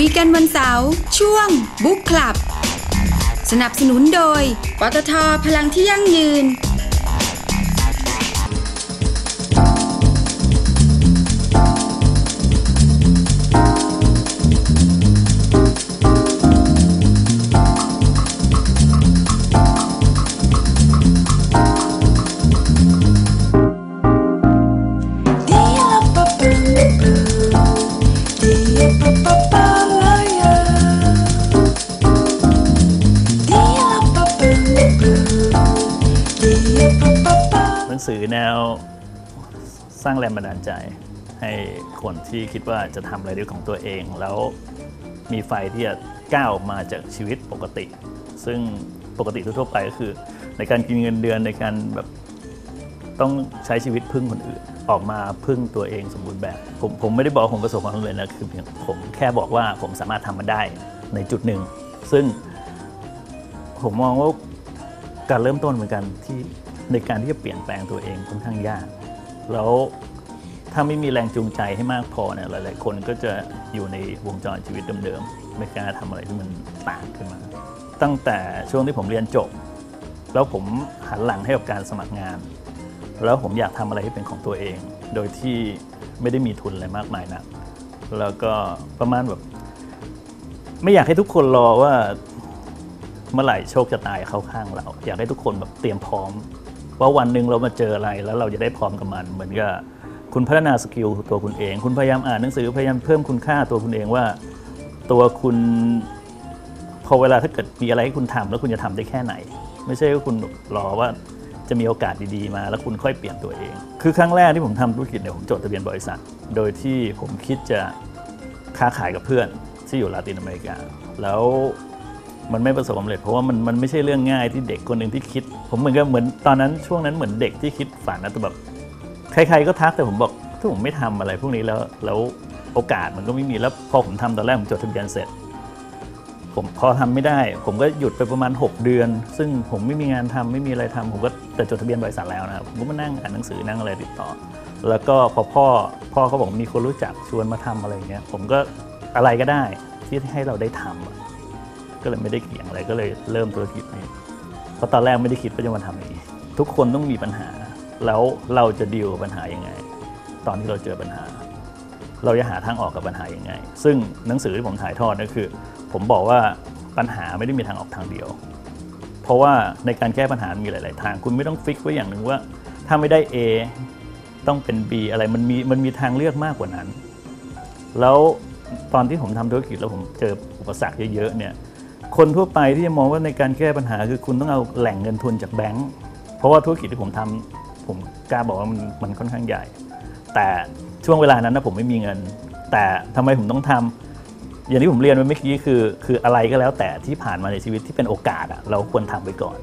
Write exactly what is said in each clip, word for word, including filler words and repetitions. คุยกันวันเสาร์ช่วงบุ๊กคลับสนับสนุนโดยปตท.พลังที่ยั่งยืนสื่อแนวสร้างแรงบันดาลใจให้คนที่คิดว่าจะทำอะไรด้วยของตัวเองแล้วมีไฟที่จะก้าวออกมาจากชีวิตปกติซึ่งปกติทั่วไปก็คือในการกินเงินเดือนในการแบบต้องใช้ชีวิตพึ่งคนอื่นออกมาพึ่งตัวเองสมบูรณ์แบบผมผมไม่ได้บอกผมประสบความสำเร็จนะคือผมแค่บอกว่าผมสามารถทำมันได้ในจุดหนึ่งซึ่งผมมองว่าการเริ่มต้นเหมือนกันที่ในการที่จะเปลี่ยนแปลงตัวเองค่อนข้างยากแล้วถ้าไม่มีแรงจูงใจให้มากพอเนี่ยหลายๆคนก็จะอยู่ในวงจรชีวิตเดิมๆไม่กล้าทำอะไรที่มันต่างขึ้นมาตั้งแต่ช่วงที่ผมเรียนจบแล้วผมหันหลังให้กับการสมัครงานแล้วผมอยากทำอะไรที่เป็นของตัวเองโดยที่ไม่ได้มีทุนอะไรมากมายนะแล้วก็ประมาณแบบไม่อยากให้ทุกคนรอว่าเมื่อไหร่โชคจะตายเข้าข้างเราอยากให้ทุกคนแบบเตรียมพร้อมว่าวันหนึ่งเรามาเจออะไรแล้วเราจะได้พร้อมกับมันเหมือนกับคุณพัฒนาสกิลตัวคุณเองคุณพยายามอ่านหนังสือพยายามเพิ่มคุณค่าตัวคุณเองว่าตัวคุณพอเวลาถ้าเกิดมีอะไรให้คุณทำแล้วคุณจะทำได้แค่ไหนไม่ใช่ว่าคุณรอว่าจะมีโอกาสดีๆมาแล้วคุณค่อยเปลี่ยนตัวเองคือครั้งแรกที่ผมทำธุรกิจเนี่ยผมจดทะเบียนบริษัทโดยที่ผมคิดจะค้าขายกับเพื่อนที่อยู่ลาตินอเมริกาแล้วมันไม่ประสบความสำเร็จเพราะว่ามันมันไม่ใช่เรื่องง่ายที่เด็กคนหนึ่งที่คิดผมเหมือนกับเหมือนตอนนั้นช่วงนั้นเหมือนเด็กที่คิดฝันนะแต่แบบใครๆก็ทักแต่ผมบอกถ้าผมไม่ทำอะไรพวกนี้แล้วแล้วโอกาสมันก็ไม่มีแล้วพอผมทำตอนแรกผมจดทะเบียนเสร็จผมพอทำไม่ได้ผมก็หยุดไปประมาณหกเดือนซึ่งผมไม่มีงานทำไม่มีอะไรทำผมก็แต่จดทะเบียนบริษัทแล้วนะครับผมก็มานั่งอ่านหนังสือนั่งอะไรติดต่อแล้วก็พอพ่อพ่อเขาบอกมีคนรู้จักชวนมาทำอะไรอย่างเงี้ยผมก็อะไรก็ได้ที่ให้เราได้ทำก็เลยไม่ได้เกี่ยงอะไรก็เลยเริ่มธุรกิจนี้เพราะตอนแรกไม่ได้คิดว่าจะมาทำอย่างนี้ทุกคนต้องมีปัญหาแล้วเราจะดีลกับปัญหายังไงตอนที่เราเจอปัญหาเราจะหาทางออกกับปัญหายังไงซึ่งหนังสือที่ผมถ่ายทอดก็คือผมบอกว่าปัญหาไม่ได้มีทางออกทางเดียวเพราะว่าในการแก้ปัญหามีหลายๆทางคุณไม่ต้องฟิกไว้อย่างหนึ่งว่าถ้าไม่ได้ A ต้องเป็น B อะไรมันมีมันมีทางเลือกมากกว่านั้นแล้วตอนที่ผมทำธุรกิจแล้วผมเจออุปสรรคเยอะๆเนี่ยคนทั่วไปที่จะมองว่าในการแก้ปัญหาคือคุณต้องเอาแหล่งเงินทุนจากแบงก์เพราะว่าธุรกิจที่ผมทำผมกล้าบอกว่ามันมันค่อนข้างใหญ่แต่ช่วงเวลานั้นนะผมไม่มีเงินแต่ทำไมผมต้องทำอย่างที่ผมเรียนไปเมื่อกี้คือคืออะไรก็แล้วแต่ที่ผ่านมาในชีวิตที่เป็นโอกาสอะเราควรทำไปก่อน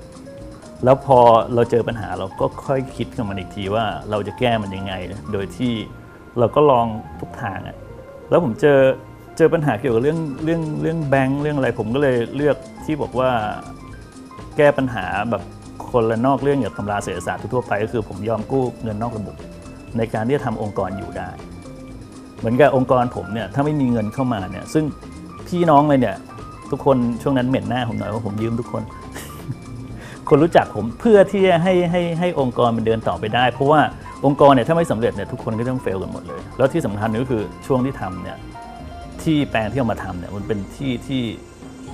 แล้วพอเราเจอปัญหาเราก็ค่อยคิดกับมันอีกทีว่าเราจะแก้มันยังไงโดยที่เราก็ลองทุกทางอะแล้วผมเจอเจอปัญหาเกี่ยวกับเรื่องเรื่องเรื่องแบงค์เรื่องอะไรผมก็เลยเลือกที่บอกว่าแก้ปัญหาแบบคนละนอกเรื่องอย่างตำราเศรษฐศาสตร์ทั่วไปก็คือผมยอมกู้เงินนอกระบบในการที่จะทำองค์กรอยู่ได้เหมือนกับองค์กรผมเนี่ยถ้าไม่มีเงินเข้ามาเนี่ยซึ่งพี่น้องเลยเนี่ยทุกคนช่วงนั้นเหม็นหน้าผมหน่อยว่าผมยืมทุกคน คนรู้จักผมเพื่อที่จะให้ให้ให้องค์กรมันเดินต่อไปได้เพราะว่าองค์กรเนี่ยถ้าไม่สำเร็จเนี่ยทุกคนก็ต้องเฟลกันหมดเลยแล้วที่สำคัญก็คือช่วงที่ทำเนี่ยที่แปลงที่เอามาทำเนี่ยมันเป็นที่ที่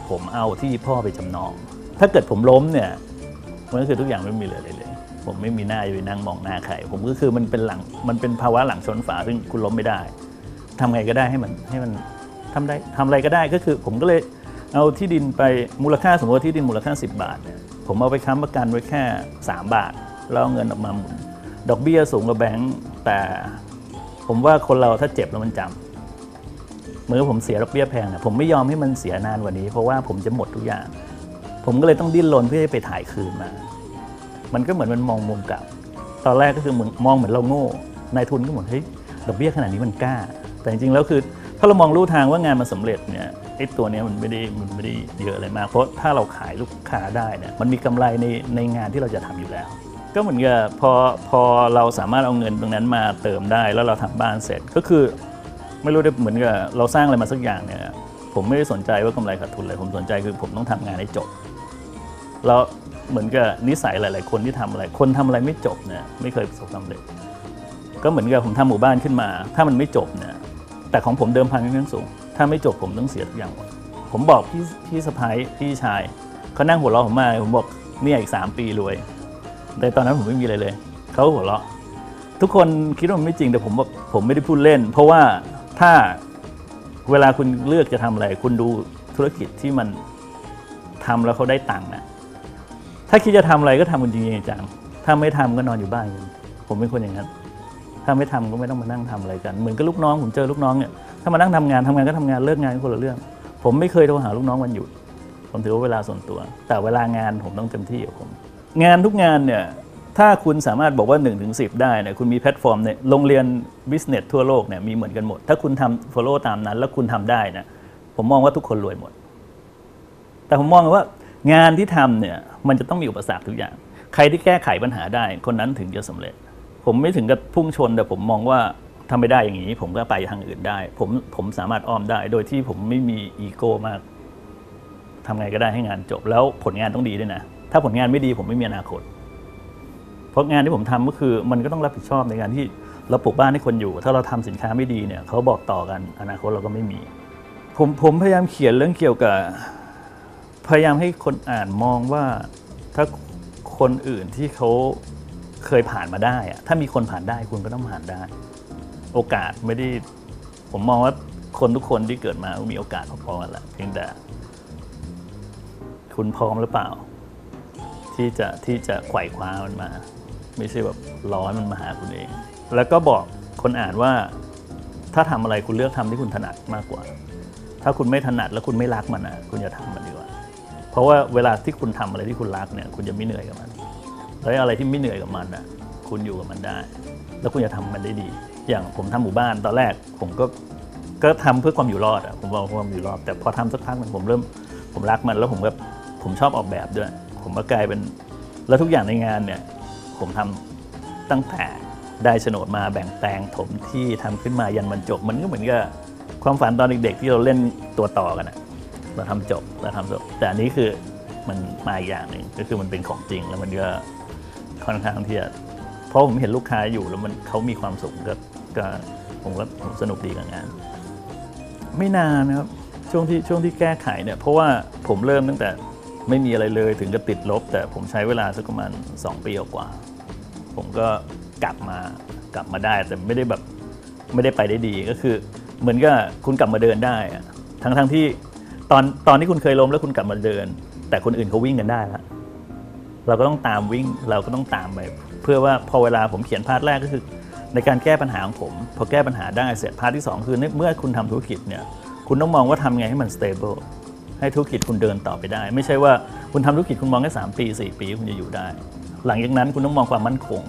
ผมเอาที่พ่อไปจำนองถ้าเกิดผมล้มเนี่ยมันก็คือทุกอย่างไม่มีเหลือเลยเลยผมไม่มีหน้าอยู่นั่งมองหน้าใครผมก็คือมันเป็นหลังมันเป็นภาวะหลังชนฝาซึ่งคุณล้มไม่ได้ทำไงก็ได้ให้มันให้มันทำได้ทำอะไรก็ได้ก็คือผมก็เลยเอาที่ดินไปมูลค่าสมมติว่าที่ดินมูลค่าสิบบาทเนี่ยผมเอาไปค้ำประกันไว้แค่สามบาทแล้วเงินออกมาหมุนดอกเบี้ยสูงกว่าแบงก์แต่ผมว่าคนเราถ้าเจ็บแล้วมันจำเมื่อผมเสียดอกเบี้ยแพงนะผมไม่ยอมให้มันเสียนานกว่านี้เพราะว่าผมจะหมดทุกอย่างผมก็เลยต้องดิ้นรนเพื่อให้ไปถ่ายคืนมามันก็เหมือนมันมองมุมกลับตอนแรกก็คือเหมือนมองเหมือนเราโง่นายทุนก็เหมือนเฮ้ยดอกเบี้ยขนาดนี้มันกล้าแต่จริงๆแล้วคือถ้าเรามองลู่ทางว่างานมันสำเร็จเนี่ยไอ้ตัวนี้มันไม่ได้มันไม่ได้เยอะอะไรมากเพราะถ้าเราขายลูกค้าได้เนี่ยมันมีกำไรในในงานที่เราจะทำอยู่แล้วก็เหมือนกับพอพอเราสามารถเอาเงินตรงนั้นมาเติมได้แล้วเราทำบ้านเสร็จก็คือไม่รู้ได้เหมือนกับเราสร้างอะไรมาสักอย่างเนี่ย ผมไม่ได้สนใจว่ากำไรขาดทุนเลยผมสนใจคือผมต้องทำงานให้จบแล้วเหมือนกับนิสัยหลายๆคนที่ทำอะไรคนทำอะไรไม่จบเนี่ยไม่เคยประสบความสำเร็จก็เหมือนกับผมทำหมู่บ้านขึ้นมาถ้ามันไม่จบเนี่ยแต่ของผมเดิมพันค่อนข้างสูงถ้าไม่จบผมต้องเสียทุกอย่างหมดผมบอกพี่พี่สะพ้ายพี่ชายเขานั่งหัวเราะผมมาผมบอกเนี่ยอีกสามปีรวยแต่ตอนนั้นผมไม่มีอะไรเลยเขาหัวเราะทุกคนคิดว่ามันไม่จริงแต่ผมบอกผมไม่ได้พูดเล่นเพราะว่าถ้าเวลาคุณเลือกจะทำอะไรคุณดูธุรกิจที่มันทำแล้วเขาได้ตังค์นะถ้าคิดจะทำอะไรก็ทำจริงๆจังถ้าไม่ทำก็นอนอยู่บ้านผมเป็นคนอย่างนั้นถ้าไม่ทำก็ไม่ต้องมานั่งทำอะไรกันเหมือนกับลูกน้องผมเจอลูกน้องเนี่ยถ้ามานั่งทำงานทำงานก็ทำงานเลิกงานคนละเรื่องผมไม่เคยโทรหาลูกน้องวันหยุดผมถือว่าเวลาส่วนตัวแต่เวลางานผมต้องเต็มที่กับผมงานทุกงานเนี่ยถ้าคุณสามารถบอกว่า หนึ่งถึงสิบ ได้เนี่ยคุณมีแพลตฟอร์มเนี่ยโรงเรียนบิสเนสทั่วโลกเนี่ยมีเหมือนกันหมดถ้าคุณทำ follow ตามนั้นแล้วคุณทำได้นะผมมองว่าทุกคนรวยหมดแต่ผมมองว่างานที่ทำเนี่ยมันจะต้องมีอุปสรรคทุกอย่างใครที่แก้ไขปัญหาได้คนนั้นถึงจะสำเร็จผมไม่ถึงกับพุ่งชนแต่ผมมองว่าทำไม่ได้อย่างนี้ผมก็ไปทางอื่นได้ผมผมสามารถอ้อมได้โดยที่ผมไม่มีอีโก้มากทำไงก็ได้ให้งานจบแล้วผลงานต้องดีด้วยนะถ้าผลงานไม่ดีผมไม่มีอนาคตเพราะงานที่ผมทำก็คือมันก็ต้องรับผิดชอบในการที่เราปลูกบ้านให้คนอยู่ถ้าเราทำสินค้าไม่ดีเนี่ยเขาบอกต่อกันอนาคตเราก็ไม่มีผมผมพยายามเขียนเรื่องเกี่ยวกับพยายามให้คนอ่านมองว่าถ้าคนอื่นที่เขาเคยผ่านมาได้อะถ้ามีคนผ่านได้คุณก็ต้องผ่านได้โอกาสไม่ได้ผมมองว่าคนทุกคนที่เกิดมามีโอกาสพอๆกันแหละเพียงแต่คุณพร้อมหรือเปล่าที่จะที่จะไขว่คว้ามันมาไม่ใช่แบบร้อนมันมาหาคุณเองแล้วก็บอกคนอ่านว่าถ้าทำอะไรคุณเลือกทำที่คุณถนัดมากกว่าถ้าคุณไม่ถนัดแล้วคุณไม่รักมันอ่ะคุณอย่าทำมันดีกว่าเพราะว่าเวลาที่คุณทำอะไรที่คุณรักเนี่ยคุณจะไม่เหนื่อยกับมันแล้วอะไรที่ไม่เหนื่อยกับมันอ่ะคุณอยู่กับมันได้แล้วคุณจะทำมันได้ดีอย่างผมทำหมู่บ้านตอนแรกผมก็ก็ทำเพื่อความอยู่รอดอ่ะผมบอกความอยู่รอดแต่พอทำสักพักมันผมเริ่มผมรักมันแล้วผมก็ผมชอบออกแบบด้วยผมก็กลายเป็นแล้วทุกอย่างในงานเนี่ยผมทำตั้งแต่ได้โฉนดมาแบ่งแปลงถมที่ทำขึ้นมายันมันจบมันก็เหมือนกับความฝันตอนเด็กๆที่เราเล่นตัวต่อกันนะเราทำจบเราทำจบแต่อันนี้คือมันมาอีกอย่างหนึ่งก็คือมันเป็นของจริงแล้วมันก็ค่อนข้างที่จะเพราะผมเห็นลูกค้าอยู่แล้วมันเขามีความสุขก็ก็ผมก็ผมสนุกดีกับงานไม่นานนะครับช่วงที่ช่วงที่แก้ไขเนี่ยเพราะว่าผมเริ่มตั้งแต่ไม่มีอะไรเลยถึงจะติดลบแต่ผมใช้เวลาสักประมาณสองปีกว่าผมก็กลับมากลับมาได้แต่ไม่ได้แบบไม่ได้ไปได้ดีก็คือเหมือนกับคุณกลับมาเดินได้ทั้งทั้งที่ตอนตอนที่คุณเคยล้มแล้วคุณกลับมาเดินแต่คนอื่นเขาวิ่งกันได้แล้วเราก็ต้องตามวิ่งเราก็ต้องตามไปเพื่อว่าพอเวลาผมเขียนพาร์ทแรกก็คือในการแก้ปัญหาของผมพอแก้ปัญหาได้เสร็จพาร์ทที่สองคือเมื่อคุณทำธุรกิจเนี่ยคุณต้องมองว่าทำไงให้มัน stableให้ธุรกิจคุณเดินต่อไปได้ไม่ใช่ว่าคุณทำธุรกิจคุณมองแค่สามปีสี่ปีคุณจะอยู่ได้หลังจากนั้นคุณต้องมองความมั่นคง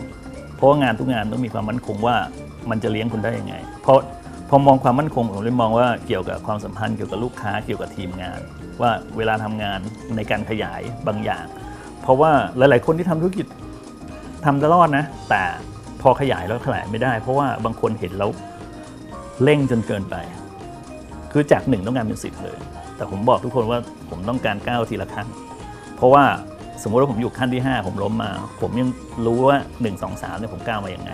เพราะงานทุกงานต้องมีความมั่นคงว่ามันจะเลี้ยงคุณได้ยังไงเพราะพอมองความมั่นคงผมเลยมองว่าเกี่ยวกับความสัมพันธ์เกี่ยวกับลูกค้าเกี่ยวกับทีมงานว่าเวลาทำงานในการขยายบางอย่างเพราะว่าหลายๆคนที่ทำธุรกิจทำตลอดนะแต่พอขยายแล้วขยายไม่ได้เพราะว่าบางคนเห็นแล้วเร่งจนเกินไปคือจากหนึ่งต้องการเป็นสิบเลยแต่ผมบอกทุกคนว่าผมต้องการก้าวทีละขั้นเพราะว่าสมมติว่าผมอยู่ขั้นที่ห้าผมล้มมาผมยังรู้ว่าหนึ่ง สอง สามเนี่ยผมก้าวมาอย่างไง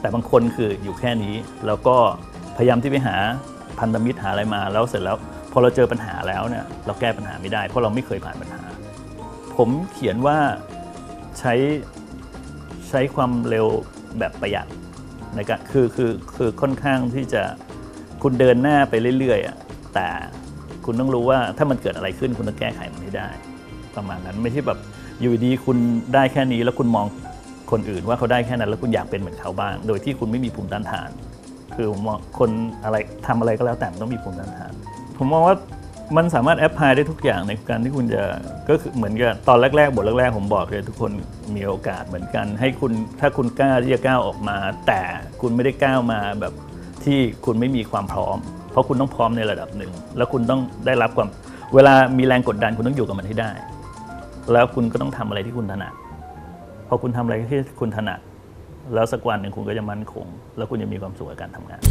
แต่บางคนคืออยู่แค่นี้แล้วก็พยายามที่ไปหาพันธมิตรหาอะไรมาแล้วเสร็จแล้วพอเราเจอปัญหาแล้วเนี่ยเราแก้ปัญหาไม่ได้เพราะเราไม่เคยผ่านปัญหาผมเขียนว่าใช้ใช้ความเร็วแบบประหยัดในการคือคือคือค่อนข้างที่จะคุณเดินหน้าไปเรื่อยๆแต่คุณต้องรู้ว่าถ้ามันเกิดอะไรขึ้นคุณต้องแก้ไขมันให้ได้ประมาณนั้นไม่ใช่แบบอยู่ดีคุณได้แค่นี้แล้วคุณมองคนอื่นว่าเขาได้แค่นั้นแล้วคุณอยากเป็นเหมือนเขาบ้างโดยที่คุณไม่มีภูมิต้านทานคือผมมองคนอะไรทำอะไรก็แล้วแต่ต้องมีภูมิต้านทานผมมองว่ามันสามารถแอพพลายได้ทุกอย่างในการที่คุณจะก็คือเหมือนกับตอนแรกๆบทแรกๆผมบอกเลยทุกคนมีโอกาสเหมือนกันให้คุณถ้าคุณกล้าที่จะก้าวออกมาแต่คุณไม่ได้ก้าวมาแบบที่คุณไม่มีความพร้อมเพราะคุณต้องพร้อมในระดับหนึ่งแล้วคุณต้องได้รับความเวลามีแรงกดดันคุณต้องอยู่กับมันให้ได้แล้วคุณก็ต้องทำอะไรที่คุณถนัดพอคุณทำอะไรที่คุณถนัดแล้วสักวันหนึ่งคุณก็จะมั่นคงแล้วคุณจะมีความสุขกับการทำงาน